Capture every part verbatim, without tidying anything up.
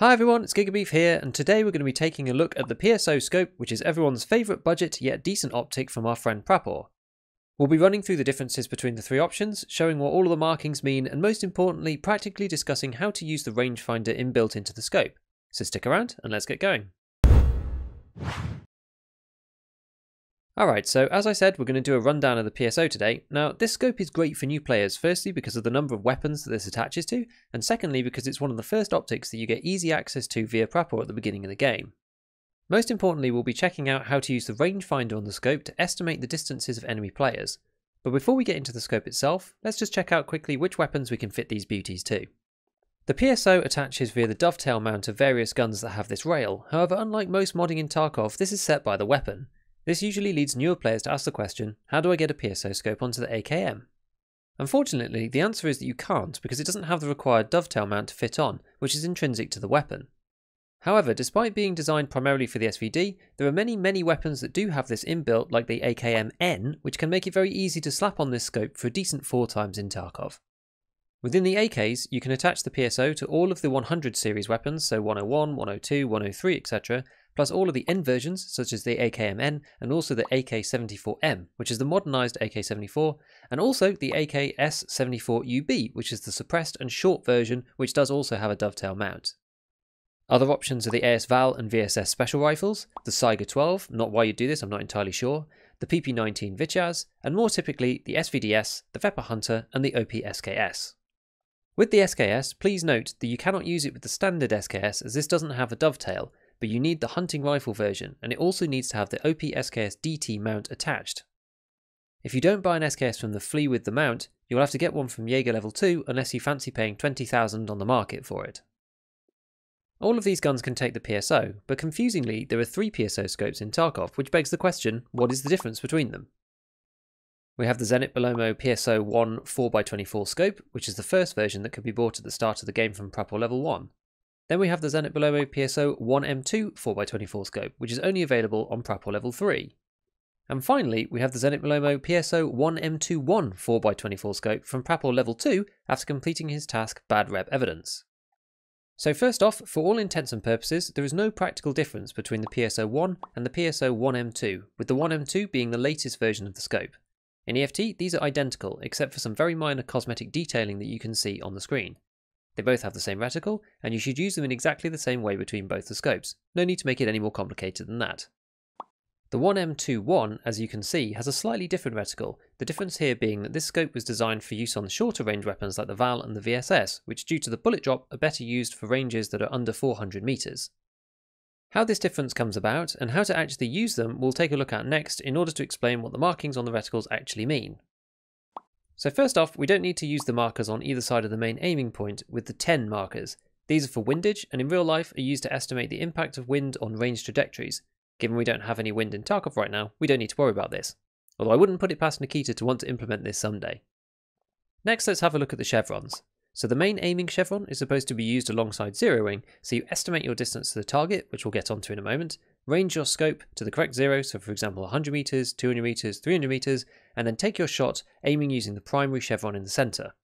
Hi everyone, it's Gigabeef here, and today we're going to be taking a look at the P S O scope, which is everyone's favourite budget yet decent optic from our friend Prapor. We'll be running through the differences between the three options, showing what all of the markings mean, and most importantly, practically discussing how to use the rangefinder inbuilt into the scope. So stick around and let's get going. Alright, so as I said, we're going to do a rundown of the P S O today. Now, this scope is great for new players, firstly because of the number of weapons that this attaches to, and secondly because it's one of the first optics that you get easy access to via Prapor at the beginning of the game. Most importantly, we'll be checking out how to use the rangefinder on the scope to estimate the distances of enemy players. But before we get into the scope itself, let's just check out quickly which weapons we can fit these beauties to. The P S O attaches via the dovetail mount of various guns that have this rail, however unlike most modding in Tarkov, this is set by the weapon. This usually leads newer players to ask the question, how do I get a P S O scope onto the A K M? Unfortunately, the answer is that you can't because it doesn't have the required dovetail mount to fit on, which is intrinsic to the weapon. However, despite being designed primarily for the S V D, there are many, many weapons that do have this inbuilt, like the A K M N, which can make it very easy to slap on this scope for a decent four times in Tarkov. Within the A Ks, you can attach the P S O to all of the one hundred series weapons, so one oh one, one oh two, one oh three, et cetera, plus all of the N versions, such as the A K M N and also the A K seventy-four M, which is the modernised A K seventy-four, and also the A K S seventy-four U B, which is the suppressed and short version, which does also have a dovetail mount. Other options are the A S-V A L and V S S special rifles, the Saiga twelve, not why you do this, I'm not entirely sure, the P P nineteen Vityaz, and more typically the S V D S, the Vepr Hunter, and the O P S K S. With the S K S, please note that you cannot use it with the standard S K S as this doesn't have a dovetail, but you need the hunting rifle version, and it also needs to have the O P S K S D T mount attached. If you don't buy an S K S from the Flea with the mount, you'll have to get one from Jaeger level two unless you fancy paying twenty thousand on the market for it. All of these guns can take the P S O, but confusingly there are three P S O scopes in Tarkov, which begs the question, what is the difference between them? We have the Zenit Belomo P S O one four by twenty-four scope, which is the first version that could be bought at the start of the game from Prapor level one. Then we have the Zenit Belomo P S O one M two four by twenty-four scope, which is only available on Prapor level three. And finally, we have the Zenit Belomo P S O one M two dash one four by twenty-four scope from Prapor level two after completing his task Bad Rep Evidence. So first off, for all intents and purposes, there is no practical difference between the P S O one and the P S O one M two, with the one M two being the latest version of the scope. In E F T, these are identical, except for some very minor cosmetic detailing that you can see on the screen. They both have the same reticle, and you should use them in exactly the same way between both the scopes. No need to make it any more complicated than that. The one M two dash one, as you can see, has a slightly different reticle, the difference here being that this scope was designed for use on shorter range weapons like the V A L and the V S S, which due to the bullet drop are better used for ranges that are under four hundred meters. How this difference comes about, and how to actually use them, we'll take a look at next in order to explain what the markings on the reticles actually mean. So first off, we don't need to use the markers on either side of the main aiming point with the ten markers. These are for windage and in real life are used to estimate the impact of wind on range trajectories. Given we don't have any wind in Tarkov right now, we don't need to worry about this. Although I wouldn't put it past Nikita to want to implement this someday. Next, let's have a look at the chevrons. So the main aiming chevron is supposed to be used alongside zeroing, so you estimate your distance to the target, which we'll get onto in a moment, range your scope to the correct zero, so for example one hundred meters, two hundred meters, three hundred meters, and then take your shot, aiming using the primary chevron in the centre.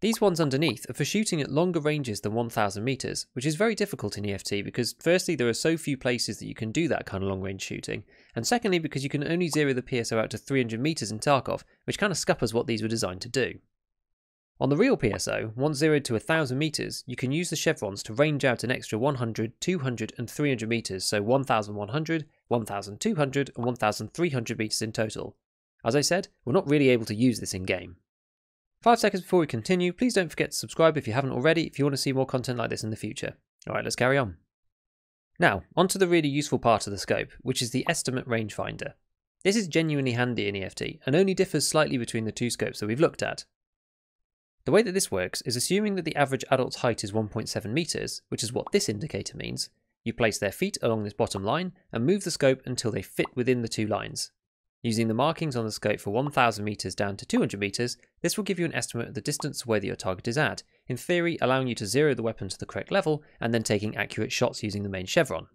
These ones underneath are for shooting at longer ranges than one thousand meters, which is very difficult in E F T because firstly there are so few places that you can do that kind of long range shooting, and secondly because you can only zero the P S O out to three hundred meters in Tarkov, which kind of scuppers what these were designed to do. On the real P S O, once zeroed to one thousand meters, you can use the chevrons to range out an extra one hundred, two hundred and three hundred meters, so one thousand one hundred, one thousand two hundred and one thousand three hundred meters in total. As I said, we're not really able to use this in game. Five seconds before we continue, please don't forget to subscribe if you haven't already if you want to see more content like this in the future. Alright, let's carry on. Now, onto the really useful part of the scope, which is the estimate rangefinder. This is genuinely handy in E F T, and only differs slightly between the two scopes that we've looked at. The way that this works is assuming that the average adult's height is one point seven meters, which is what this indicator means, you place their feet along this bottom line and move the scope until they fit within the two lines. Using the markings on the scope for one thousand meters down to two hundred meters, this will give you an estimate of the distance away that your target is at, in theory allowing you to zero the weapon to the correct level and then taking accurate shots using the main chevron.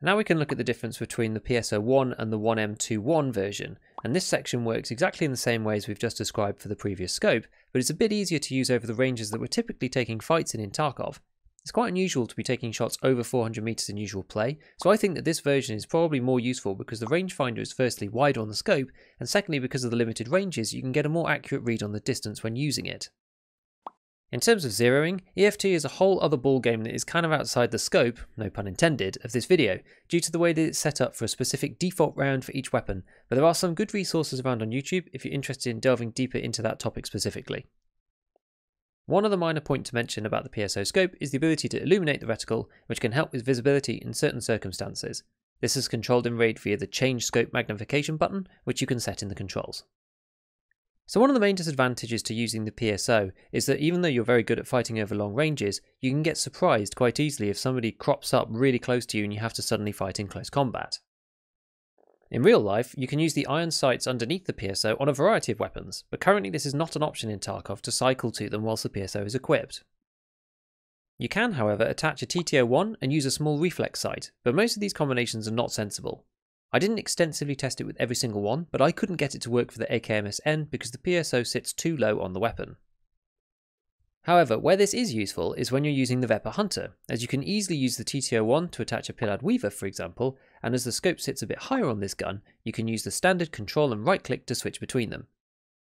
Now we can look at the difference between the P S O one and the one M two dash one version, and this section works exactly in the same way as we've just described for the previous scope, but it's a bit easier to use over the ranges that we're typically taking fights in in Tarkov. It's quite unusual to be taking shots over four hundred meters in usual play, so I think that this version is probably more useful because the rangefinder is firstly wider on the scope, and secondly because of the limited ranges you can get a more accurate read on the distance when using it. In terms of zeroing, E F T is a whole other ballgame that is kind of outside the scope, no pun intended, of this video, due to the way that it's set up for a specific default round for each weapon, but there are some good resources around on YouTube if you're interested in delving deeper into that topic specifically. One other minor point to mention about the P S O scope is the ability to illuminate the reticle, which can help with visibility in certain circumstances. This is controlled in RAID via the Change Scope Magnification button, which you can set in the controls. So one of the main disadvantages to using the P S O is that even though you're very good at fighting over long ranges, you can get surprised quite easily if somebody crops up really close to you and you have to suddenly fight in close combat. In real life, you can use the iron sights underneath the P S O on a variety of weapons, but currently this is not an option in Tarkov to cycle to them whilst the P S O is equipped. You can, however, attach a T T zero one and use a small reflex sight, but most of these combinations are not sensible. I didn't extensively test it with every single one, but I couldn't get it to work for the A K M S N because the P S O sits too low on the weapon. However, where this is useful is when you're using the Vepr Hunter, as you can easily use the T T zero one to attach a Pilard Weaver, for example, and as the scope sits a bit higher on this gun, you can use the standard control and right click to switch between them.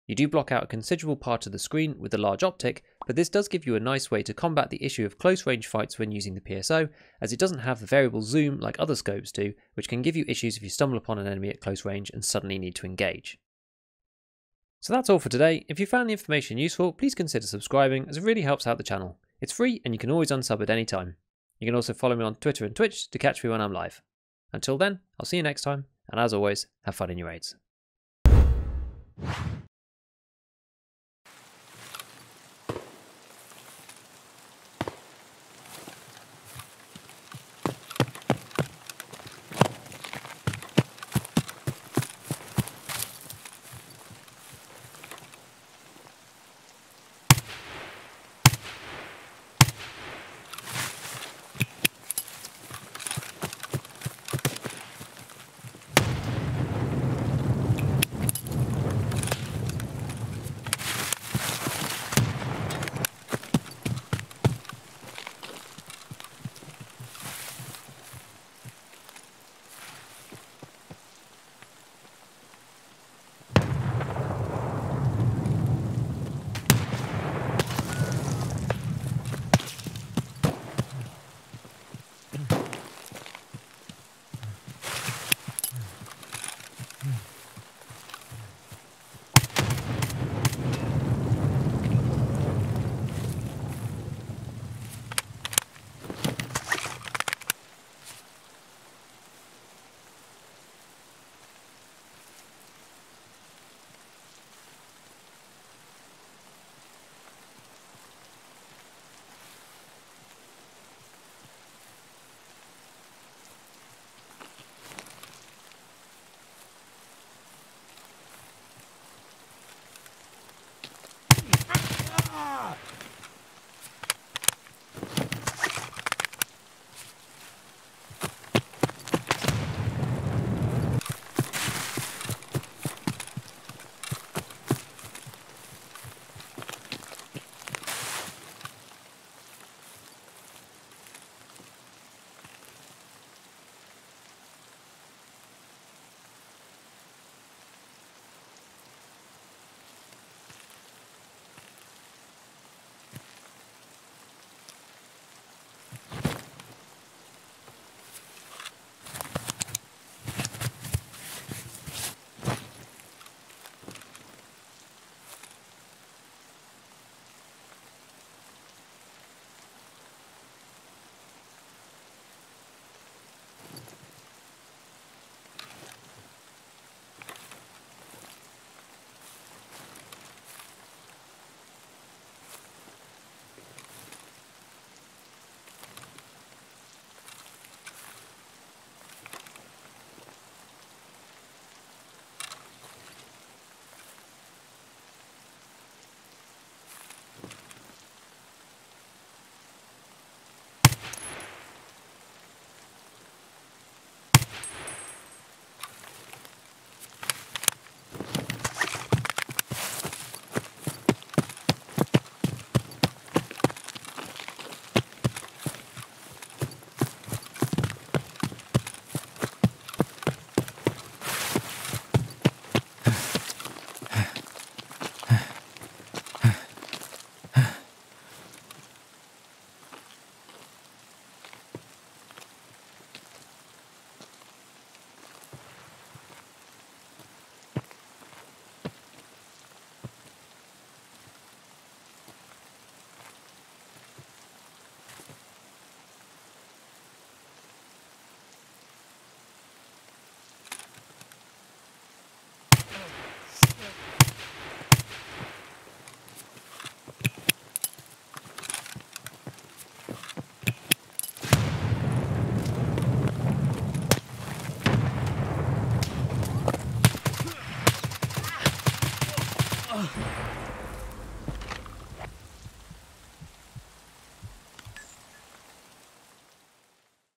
You do block out a considerable part of the screen with the large optic, but this does give you a nice way to combat the issue of close range fights when using the P S O, as it doesn't have the variable zoom like other scopes do, which can give you issues if you stumble upon an enemy at close range and suddenly need to engage. So that's all for today. If you found the information useful, please consider subscribing as it really helps out the channel. It's free and you can always unsub at any time. You can also follow me on Twitter and Twitch to catch me when I'm live. Until then, I'll see you next time, and as always, have fun in your raids.